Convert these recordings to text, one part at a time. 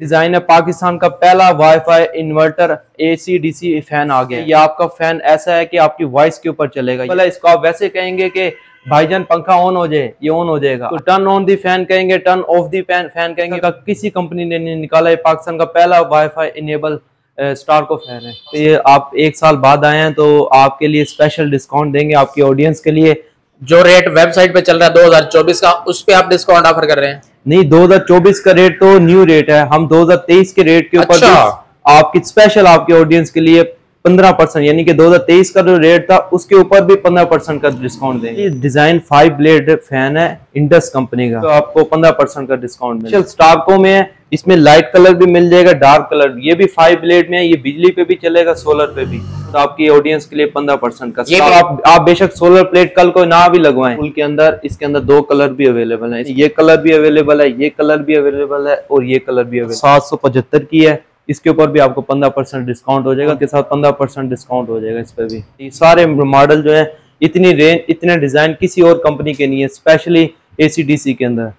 Design है। पाकिस्तान का पहला wifi inverter AC DC fan आ गया। ये आपका फैन ऐसा है कि आपकी वॉइस के ऊपर चलेगा। पहले इसको आप वैसे कहेंगे कि भाईजान पंखा ऑन हो जाए, ये ऑन हो जाएगा। तो टर्न ऑन दी फैन कहेंगे, टर्न ऑफ दी फैन कहेंगे। किसी कंपनी ने नहीं निकाला है। पाकिस्तान का पहला वाईफाई इनेबल स्टारको फैन है। तो ये आप एक साल बाद आए हैं तो आपके लिए स्पेशल डिस्काउंट देंगे आपकी ऑडियंस के लिए। जो रेट वेबसाइट पे चल रहा है 2024 का, उस पे आप डिस्काउंट ऑफर कर रहे हैं? नहीं, 2024 का रेट तो न्यू रेट है। हम 2023 के रेट के ऊपर आपकी स्पेशल आपके ऑडियंस के लिए 15% यानी कि 2023 का जो रेट था उसके ऊपर भी 15% का डिस्काउंट देंगे। ये डिजाइन 5 ब्लेड फैन है इंडस कंपनी का, तो आपको 15% का डिस्काउंट मिलेगा। स्टारको में इसमें लाइट कलर भी मिल जाएगा, डार्क कलर। ये भी 5 ब्लेड में है, ये बिजली पे भी चलेगा, सोलर पे भी। तो आपकी ऑडियंस के लिए 15% का। ये आप बेशक सोलर प्लेट कल को ना भी लगवाएं। फुल के अंदर इसके अंदर 2 कलर भी अवेलेबल है। ये कलर भी अवेलेबल है, ये कलर भी अवेलेबल है और ये कलर भी अवेलेबल। 775 की है, इसके ऊपर भी आपको 15% डिस्काउंट हो जाएगा के साथ 15% डिस्काउंट हो जाएगा इस पर भी। ये सारे मॉडल जो है इतनी रेंज इतने डिजाइन किसी और कंपनी के नहीं है, स्पेशली AC DC के अंदर।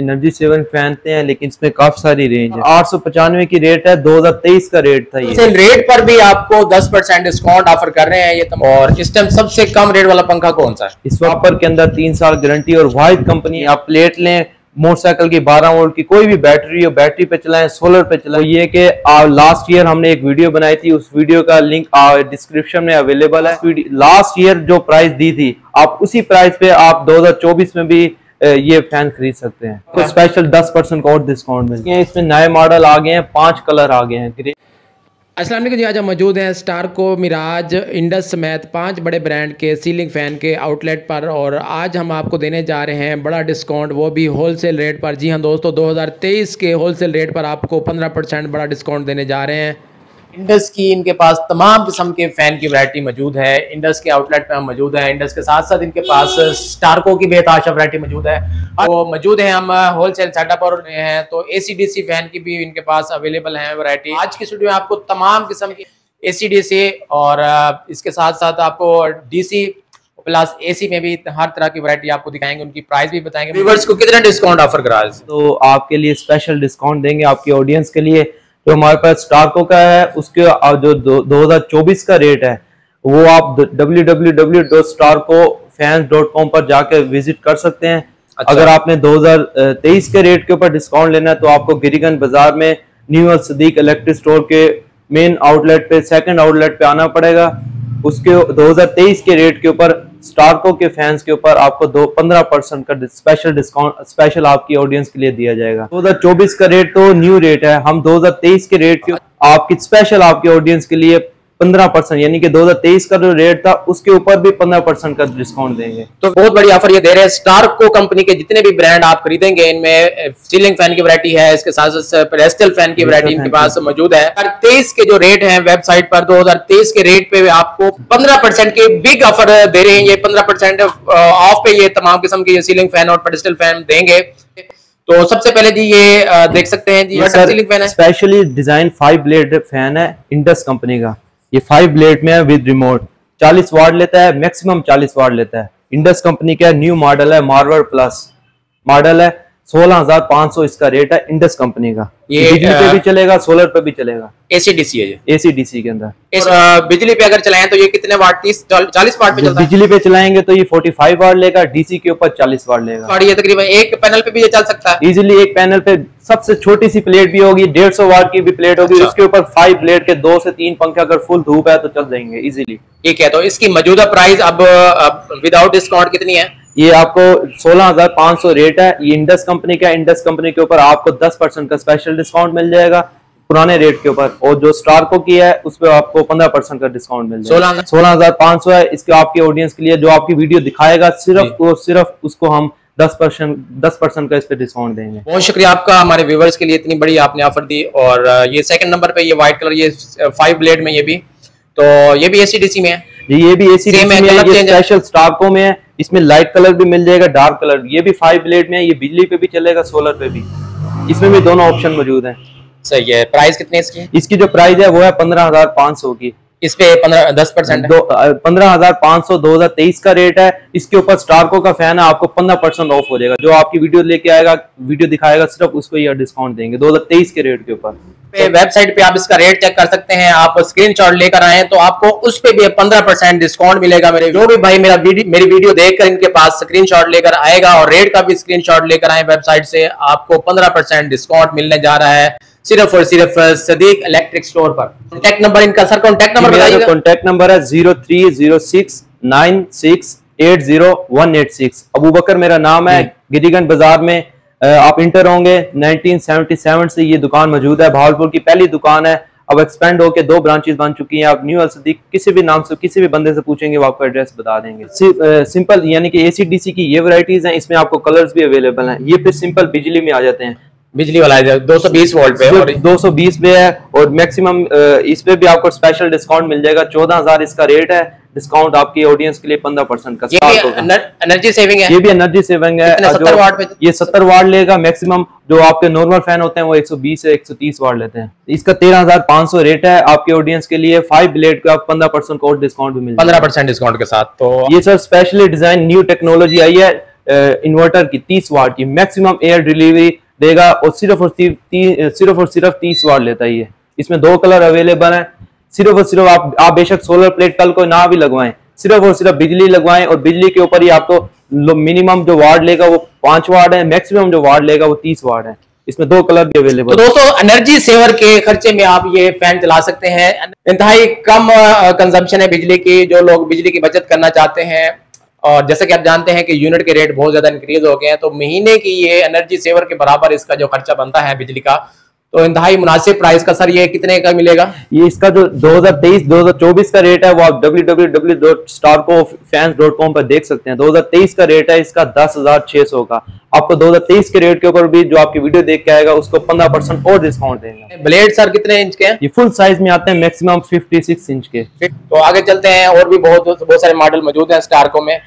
एनर्जी सेविंग फैन हैं लेकिन इसमें काफी सारी रेंज है। 895 की रेट है, 2023 का रेट था। ये सेल रेट पर भी आपको 10% डिस्काउंट ऑफर कर रहे हैं। ये तो और इस टाइम सबसे कम रेट वाला पंखा कौन सा है? इस वापर के अंदर 3 साल गारंटी और वाइड कंपनी। आप प्लेट लें मोटरसाइकिल की 12 वोल्ट की, कोई भी बैटरी हो, बैटरी पे चलाएं, सोलर पे चलाएं। ये कि लास्ट ईयर हमने एक वीडियो बनाई थी, उस वीडियो का लिंक डिस्क्रिप्शन में अवेलेबल है। लास्ट ईयर जो प्राइस दी थी आप उसी प्राइस पे आप 2024 में भी ये फैन खरीद सकते हैं। तो स्पेशल 10% का और डिस्काउंट मिलता है। इसमें नए मॉडल आ गए हैं, 5 कलर आ गए हैं। अस्सलाम वालेकुम जी, आज हम मौजूद हैं स्टारको, मिराज, इंडस समेत 5 बड़े ब्रांड के सीलिंग फ़ैन के आउटलेट पर। और आज हम आपको देने जा रहे हैं बड़ा डिस्काउंट, वो भी होलसेल रेट पर। जी हां दोस्तों, 2023 के होलसेल रेट पर आपको 15% बड़ा डिस्काउंट देने जा रहे हैं। इंडस की इनके पास तमाम किस्म के फ़ैन की वैरायटी मौजूद है। इंडस के आउटलेट में हम मौजूद हैं। इंडस के साथ साथ इनके पास स्टारको की बेहताशा वैरायटी मौजूद है। वो मौजूद है, हम होलसेल सेटअप पर हैं, तो AC DC फैन की भी इनके पास अवेलेबल है वैरायटी। आज की स्टूडियो में आपको तमाम किस्म की AC DC और इसके साथ साथ आपको DC प्लस AC में भी हर तरह की वैरायटी आपको दिखाएंगे, उनकी प्राइस भी बताएंगे। व्यूअर्स को कितना डिस्काउंट ऑफर करा है? तो आपके लिए स्पेशल डिस्काउंट देंगे आपकी ऑडियंस के लिए। जो हमारे पास स्टारको का है उसके जो 2024 का रेट है वो आप www.starcofans.com पर जाके विजिट कर सकते हैं। अगर आपने 2023 के रेट के ऊपर डिस्काउंट लेना है तो आपको गिरिगंज बाजार में न्यू सदीक इलेक्ट्रिक स्टोर के मेन आउटलेट पे, सेकंड आउटलेट पे आना पड़ेगा। उसके 2023 के रेट के ऊपर स्टारको के फैंस के ऊपर आपको 15% का स्पेशल डिस्काउंट स्पेशल आपकी ऑडियंस के लिए दिया जाएगा। 2024 का रेट तो न्यू रेट है। हम 2023 के रेट के आपकी स्पेशल आपके ऑडियंस के लिए 15% यानी कि 2023 का जो रेट था उसके ऊपर भी 15% का डिस्काउंट देंगे। तो बहुत बड़ी ऑफर ये दे रहे हैं। स्टारको कंपनी के जितने भी ब्रांड आप खरीदेंगे इनमें सीलिंग फैन की वैरायटी है, इसके साथ साथ पेडेस्टल फैन की वैरायटी इनके पास मौजूद है। 2023 के जो रेट है वेबसाइट पर 2023 के रेट पे आपको 15% की बिग ऑफर दे रहे हैं। ये 15% ऑफ पे ये तमाम किस्म के सीलिंग फैन और पेडेस्टल फैन देंगे। तो सबसे पहले जी ये देख सकते हैं जी सीलिंग फैन है, स्पेशली डिजाइन 5 ब्लेड फैन है इंडस कंपनी का। ये 5 ब्लेड में है विद रिमोट। 40 वाट लेता है, मैक्सिमम 40 वाट लेता है। इंडस कंपनी का न्यू मॉडल है, मार्वल प्लस मॉडल है। 16,500 इसका रेट है इंडस कंपनी का। ये बिजली पे भी चलेगा, सोलर पे भी चलेगा। AC DC है ये, AC DC के अंदर। बिजली पे अगर चलाएं तो ये कितने वाट? 40 वाट पे चलता है। बिजली पे चलाएंगे तो ये 45 वाट लेगा, DC के ऊपर 40 वाट लेगा। और ये तकरीबन एक पैनल पे भी ये चल सकता है इजिली। एक पैनल पे सबसे छोटी सी प्लेट भी होगी, 150 वाट की भी प्लेट होगी। उसके ऊपर 5 ब्लेड के 2 से 3 पंखे अगर फुल धूप है तो चल जाएंगे इजिली। ठीक है, तो इसकी मौजूदा प्राइस अब विदाउट डिस्काउंट कितनी है? ये आपको 16,500 रेट है। ये इंडस कंपनी का। इंडस कंपनी के ऊपर आपको 10% का स्पेशल डिस्काउंट मिल जाएगा पुराने रेट के ऊपर। और जो स्टारको की है उस पर आपको 15% का डिस्काउंट मिल जाएगा। 16,500 है इसके आपकी ऑडियंस के लिए। जो आपकी वीडियो दिखाएगा सिर्फ और सिर्फ उसको हम 10% का इस पे डिस्काउंट देंगे। बहुत शुक्रिया आपका हमारे व्यूवर्स के लिए, इतनी बड़ी आपने ऑफर दी। और ये सेकंड नंबर पे ये व्हाइट कलर, ये 5 ब्लेड में, ये भी तो ये भी AC DC में है। ये भी AC DC में है, ये स्पेशल स्टारको में है। इसमें लाइट कलर भी मिल जाएगा, डार्क कलर। ये भी 5 ब्लेड में है, ये बिजली पे भी चलेगा, सोलर पे भी। इसमें भी दोनों ऑप्शन मौजूद हैं। सही है। प्राइस कितने इसकी? इसकी जो प्राइस है वो है 15,500 की। इस पे 10% 15,500 2023 का रेट है। इसके ऊपर स्टारको का फैन है, आपको 15% ऑफ हो जाएगा। जो आपकी वीडियो लेके आएगा, वीडियो दिखाएगा, सिर्फ उसको ये डिस्काउंट देंगे 2023 के रेट के ऊपर। वेबसाइट पे आप इसका रेट चेक कर सकते हैं, आप स्क्रीनशॉट लेकर आए तो आपको उस पे भी 15% डिस्काउंट मिलेगा। मेरे जो भी भाई मेरी वीडियो देखकर इनके पास स्क्रीनशॉट लेकर आएगा और रेट का भी स्क्रीनशॉट लेकर आए वेबसाइट से, आपको 15% डिस्काउंट मिलने जा रहा है सिर्फ और सिर्फ सदीक इलेक्ट्रिक स्टोर पर। कॉन्टैक्ट नंबर इनका sir, contact number, contact number है 03069680 186। अबू बकर मेरा नाम है। गिरिगंज बाजार में आप इंटर होंगे। 1977 से ये दुकान मौजूद है, भावलपुर की पहली दुकान है। अब एक्सपेंड होके 2 ब्रांचेस बन चुकी हैं। आप न्यू सदीक किसी भी नाम से किसी भी बंदे से पूछेंगे वो आपको एड्रेस बता देंगे। सिंपल यानी कि एसी डीसी की ये वैरायटीज हैं, इसमें आपको कलर्स भी अवेलेबल हैं। ये फिर सिंपल बिजली में आ जाते हैं, बिजली वाला है 220 वोल्ट पे और 220 पे है और मैक्सिमम इस पे भी आपको स्पेशल डिस्काउंट मिल जाएगा। 14,000 इसका रेट है। डिस्काउंट आपकी ऑडियंस के लिए 15% का। एनर्जी सेविंग है, ये भी एनर्जी सेविंग है। 70 वाट पे ये 70 वाट लेगा मैक्सिमम। जो आपके नॉर्मल फैन होते हैं वो 120 से 130 वाट लेते हैं। इसका 13,500 रेट है आपके ऑडियंस के लिए। 5 ब्लेड का 15% का डिस्काउंट भी मिलेगा, 15% डिस्काउंट के साथ। तो ये sir specially design new technology आई है इन्वर्टर की, 30 वाट की मैक्सिमम एयर डिलीवरी देगा और सिर्फ और सिर्फ 30 वाट लेता है ये। इसमें 2 कलर अवेलेबल है। सिर्फ और सिर्फ आप बेशक सोलर प्लेट कल को ना भी लगवाएं, सिर्फ और सिर्फ बिजली लगवाएं और बिजली के ऊपर ही आपको मिनिमम जो वार्ड लेगा वो 5 वार्ड है, मैक्सिमम जो वार्ड लेगा वो 30 वार्ड है। इसमें 2 कलर भी अवेलेबल। तो दोस्तों एनर्जी सेवर के खर्चे में आप ये फैन चला सकते हैं। इंतहाई कम कंजम्पशन है बिजली की। जो लोग बिजली की बचत करना चाहते हैं और जैसे कि आप जानते हैं कि यूनिट के रेट बहुत ज्यादा इंक्रीज हो गए हैं, तो महीने की ये एनर्जी सेवर के बराबर इसका जो खर्चा बनता है बिजली का, तो इंतहाई मुनासिब प्राइस का। सर ये कितने का मिलेगा? ये इसका जो 2023-2024 का रेट है वो आप www.starcofans.com पर देख सकते हैं। 2023 का रेट है इसका 10,600 का। आपको 2023 के रेट के ऊपर भी जो आपकी वीडियो देख के आएगा उसको 15% और डिस्काउंट देंगे। ब्लेड सर कितने इंच के हैं? ये फुल साइज में आते हैं, मैक्सिमम 56 इंच के। तो आगे चलते हैं, और भी बहुत सारे मॉडल मौजूद हैं स्टारको में।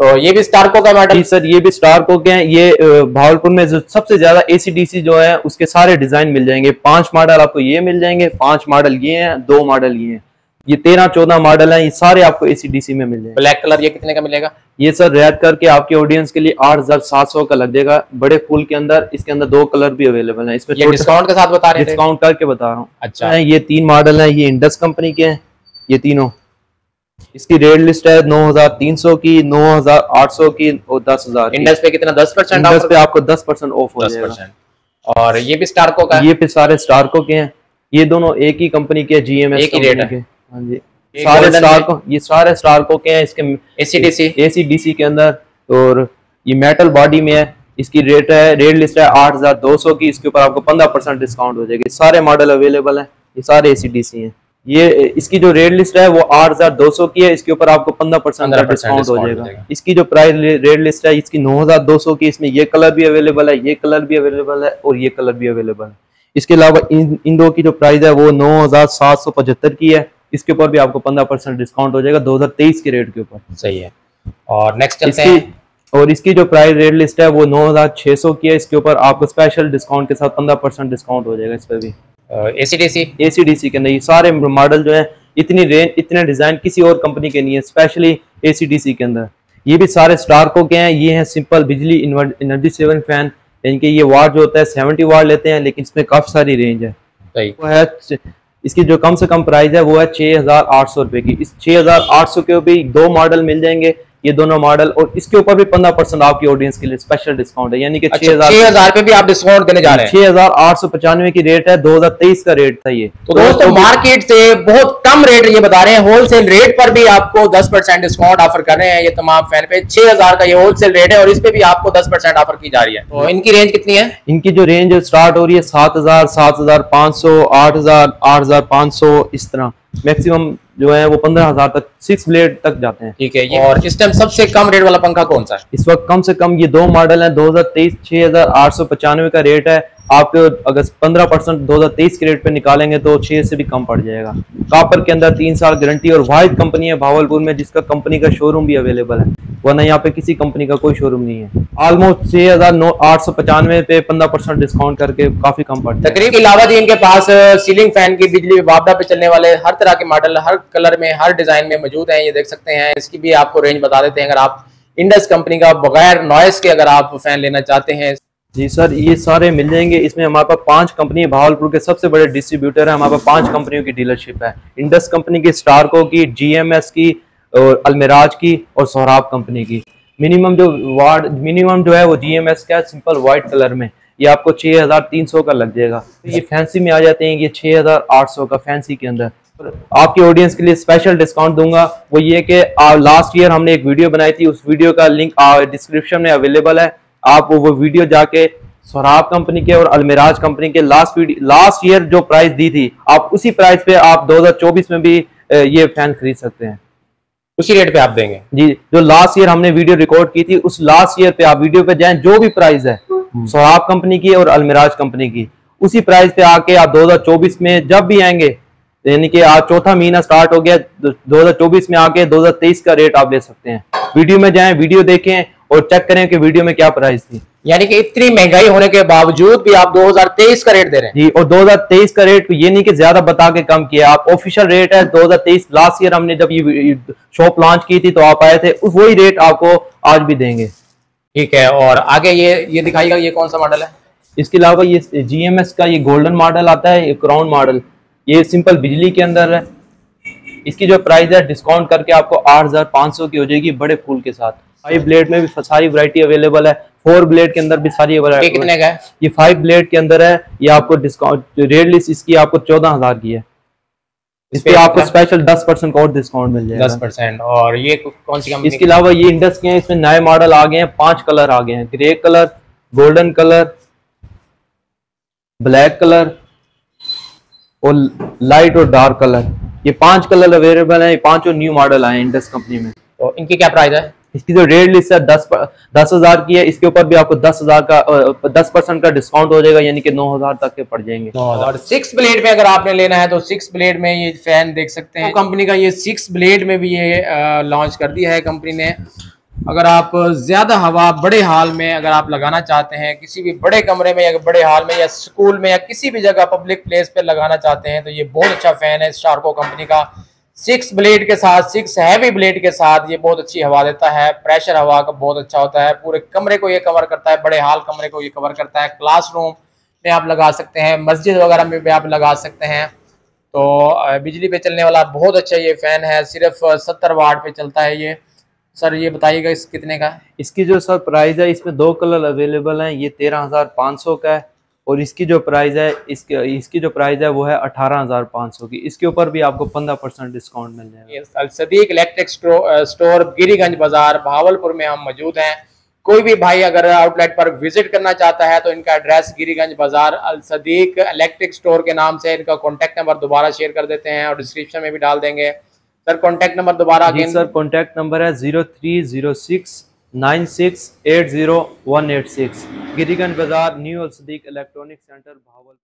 तो ये भी स्टारको का मॉडल सर, ये भी स्टारको के हैं। ये भावलपुर में जो सबसे ज्यादा एसी डीसी जो है उसके सारे डिजाइन मिल जाएंगे। 5 मॉडल आपको ये मिल जाएंगे, 5 मॉडल ये हैं, 2 मॉडल ये हैं। ये 13-14 मॉडल हैं, ये सारे आपको एसी डीसी में मिल जाएंगे। ब्लैक कलर ये कितने का मिलेगा? ये सर रेड करके आपके ऑडियंस के लिए 8,700 का लग जाएगा बड़े फूल के अंदर। इसके अंदर 2 कलर भी अवेलेबल है। इसमें डिस्काउंट के साथ बता रहे हैं, डिस्काउंट करके बता रहा हूँ। अच्छा, ये 3 मॉडल है, ये इंडस कंपनी के हैं ये तीनों। इसकी रेट लिस्ट है 9,300 की, 9,800 की और 10,000। इंडस पे कितना? 10%। इंडस पे आपको 10% ऑफ हो जाएगा। और ये भी स्टारको का है। ये पे सारे स्टारको के हैं, ये दोनों एक ही कंपनी के जीएमएस एक ही रेट है। हाँ जी, सारे स्टारको, ये सारे स्टारको के हैं। इसके एसीडीसी के अंदर और ये मेटल बॉडी में है। इसकी रेट है, रेट लिस्ट है 8,200 की। इसके ऊपर आपको 15% डिस्काउंट हो जाएगी। सारे मॉडल अवेलेबल है, ये सारे एसीडीसी है। ये इसकी जो रेट लिस्ट है वो 8,200 की है। इसके ऊपर आपको 15% डिस्काउंट हो जाएगा। इसकी जो प्राइस रेट लिस्ट है इसकी 9,200 की। इसमें ये कलर भी अवेलेबल है, ये कलर भी अवेलेबल है और ये कलर भी अवेलेबल है। इसके अलावा इन 2 की जो प्राइस है वो 9,775 की है। इसके ऊपर भी आपको 15% डिस्काउंट हो जाएगा 2023 के रेट के ऊपर। सही है। और नेक्स्ट चलते हैं, और इसकी जो प्राइस रेट लिस्ट है वो 9,600 की है। इसके ऊपर आपको स्पेशल डिस्काउंट के साथ 15% डिस्काउंट हो जाएगा इस पर भी। एसीडीसी के नहीं, सारे मॉडल जो हैं इतनी रेंज इतने डिजाइन किसी और कंपनी के नहीं है, स्पेशली एसीडीसी के अंदर। ये भी सारे स्टारको के हैं। ये हैं सिंपल बिजली एनर्जी सेविंग फैन, इनके ये वाट जो होता है 70 वाट लेते हैं, लेकिन इसमें काफी सारी रेंज है। वो है इसकी जो कम से कम प्राइस है वो है 6,800 रुपए की। इस 6,800 के भी 2 मॉडल मिल जाएंगे, ये दोनों मॉडल। और इसके ऊपर भी 15% आपकी ऑडियंस के लिए स्पेशल डिस्काउंट है, यानी कि 6,000 पे भी आप डिस्काउंट देने जा रहे हैं। 6,895 की रेट है, 2023 का रेट था ये। तो दोस्तों मार्केट से बहुत कम रेट ये बता रहे हैं, होलसेल रेट पर भी आपको 10% डिस्काउंट ऑफर कर रहे हैं ये तमाम फैन पे। 6,000 का ये होलसेल रेट है और इस पे भी आपको 10% ऑफर की जा रही है। तो इनकी रेंज कितनी है? इनकी जो रेंज स्टार्ट हो रही है 7,000, 7,500, 8,000, 8,500 इस तरह। मैक्सिमम जो है वो 15,000 तक 6 ब्लेड तक जाते हैं। ठीक है ये। और इस टाइम सबसे कम रेट वाला पंखा कौन सा है? इस वक्त कम से कम ये 2 मॉडल हैं 2023। 6,895 का रेट है, आपके अगर 15% 2023 के रेट पे निकालेंगे तो 6 से भी कम पड़ जाएगा। कापर के अंदर 3 साल गारंटी और वाहिद कंपनी है भावलपुर में जिसका कंपनी का शोरूम भी अवेलेबल है, वरना यहाँ पे किसी कंपनी का कोई शोरूम नहीं है। ऑलमोस्ट 6,895 पे 15% डिस्काउंट करके काफी कम पड़ता है। तकरीबन के अलावा जी इनके पास सीलिंग फैन की बिजली वापदा पे चलने वाले हर तरह के मॉडल हर कलर में हर डिजाइन में मौजूद है, ये देख सकते हैं। इसकी भी आपको रेंज बता देते हैं, अगर आप इंडस कंपनी का बगैर नॉइस के अगर आप फैन लेना चाहते हैं। जी सर, ये सारे मिल जाएंगे। इसमें हमारे पास 5 कंपनी भावलपुर के सबसे बड़े डिस्ट्रीब्यूटर है, हमारे पास 5 कंपनियों की डीलरशिप है। इंडस कंपनी की, स्टारको की, जीएमएस की और अलमिराज की और सोहराब कंपनी की। मिनिमम जो है वो जीएमएस का सिंपल वाइट कलर में ये आपको 6,300 का लग जाएगा। ये फैंसी में आ जाते हैं, ये 6,800 का फैंसी के अंदर। आपकी ऑडियंस के लिए स्पेशल डिस्काउंट दूंगा, वो ये कि लास्ट ईयर हमने एक वीडियो बनाई थी, उस वीडियो का लिंक डिस्क्रिप्शन में अवेलेबल है। आप वो वीडियो जाके सोहराब कंपनी के और अलमिराज कंपनी के लास्ट ईयर जो प्राइस दी थी, आप उसी प्राइस पे आप 2024 में भी ये फैन खरीद सकते हैं, उसी रेट पे आप देंगे। जी, जो लास्ट ईयर हमने वीडियो रिकॉर्ड की थी उस लास्ट ईयर पे आप वीडियो पे जाएं, जो भी प्राइस है सोहराब कंपनी की और अलमिराज कंपनी की, उसी प्राइस पे आके आप 2024 में जब भी आएंगे, यानी कि आज चौथा महीना स्टार्ट हो गया, 2024 में आके 2023 का रेट आप ले सकते हैं। वीडियो में जाएं, वीडियो देखें और चेक करें कि वीडियो में क्या प्राइस थी। यानी कि इतनी महंगाई होने के बावजूद भी आप 2023 का रेट दे रहे हैं। जी, और 2023 का रेट ये नहीं कि ज्यादा बता के कम किया, आप ऑफिशियल रेट है 2023। लास्ट ईयर हमने जब ये शॉप लॉन्च की थी तो आप आए थे, वही रेट आपको आज भी देंगे। ठीक है, और आगे ये दिखाइएगा ये कौन सा मॉडल है। इसके अलावा ये जीएमएस का ये गोल्डन मॉडल आता है, ये क्राउन मॉडल, ये सिंपल बिजली के अंदर है। इसकी जो प्राइस है डिस्काउंट करके आपको 8,500 की हो जाएगी, बड़े फूल के साथ। 5 ब्लेड में भी सारी वैरायटी अवेलेबल है, 4 ब्लेड के अंदर भी सारी अवेलेबल है। कितने का है ये? 5 ब्लेड के अंदर है, ये आपको डिस्काउंट रेट लिस्ट इसकी आपको 14,000 की है। इस पे आपको स्पेशल 10% और डिस्काउंट मिल जाएगा, 10%। और ये कौन सी कंपनी? इसके अलावा ये इंडस के हैं, इसमें नए मॉडल आ गए हैं, 5 कलर आ गए हैं, grey colour, golden colour, black colour और लाइट और डार्क कलर, ये 5 कलर अवेलेबल हैं। ये 5 न्यू मॉडल आए हैं इंडस कंपनी में। तो इनकी क्या प्राइस है? इसकी जो रेट लिस्ट है 10,000 की है, इसके ऊपर भी आपको 10% का डिस्काउंट हो जाएगा, यानी कि 9,000 तक के पड़ जाएंगे। और 6 ब्लेड में अगर आपने लेना है तो 6 ब्लेड में ये फैन देख सकते हैं। तो कंपनी का ये 6 ब्लेड में भी ये लॉन्च कर दिया है कंपनी ने। अगर आप ज्यादा हवा बड़े हाल में अगर आप लगाना चाहते हैं, किसी भी बड़े कमरे में या बड़े हाल में या स्कूल में या किसी भी जगह पब्लिक प्लेस पे लगाना चाहते हैं, तो ये बहुत अच्छा फैन है स्टारको कंपनी का। 6 ब्लेड के साथ, 6 हैवी ब्लेड के साथ ये बहुत अच्छी हवा देता है, प्रेशर हवा का बहुत अच्छा होता है। पूरे कमरे को ये कवर करता है, बड़े हाल कमरे को ये कवर करता है, क्लासरूम में आप लगा सकते हैं, मस्जिद वगैरह में भी आप लगा सकते हैं। तो बिजली पे चलने वाला बहुत अच्छा ये फैन है, सिर्फ 70 वाट पे चलता है ये। सर ये बताइएगा इस कितने का है? इसकी जो सर प्राइस है, इसमें 2 कलर अवेलेबल हैं, ये 13,500 का है, और इसकी जो प्राइस है वो है 18,500 की। इसके ऊपर भी आपको 15% डिस्काउंट मिल जाएगा। सदीक इलेक्ट्रिक स्टोर गिरीगंज बाजार भावलपुर में हम मौजूद हैं। कोई भी भाई अगर आउटलेट पर विजिट करना चाहता है तो इनका एड्रेस गिरीगंज बाजार सदीक इलेक्ट्रिक स्टोर के नाम से। इनका कॉन्टैक्ट नंबर दोबारा शेयर कर देते हैं और डिस्क्रिप्शन में भी डाल देंगे। सर कॉन्टैक्ट नंबर दोबारा? सर कॉन्टैक्ट नंबर है 0306968018 6। गिरिगंज बाजार, new Sadiq electronic centre, Bahawalpur.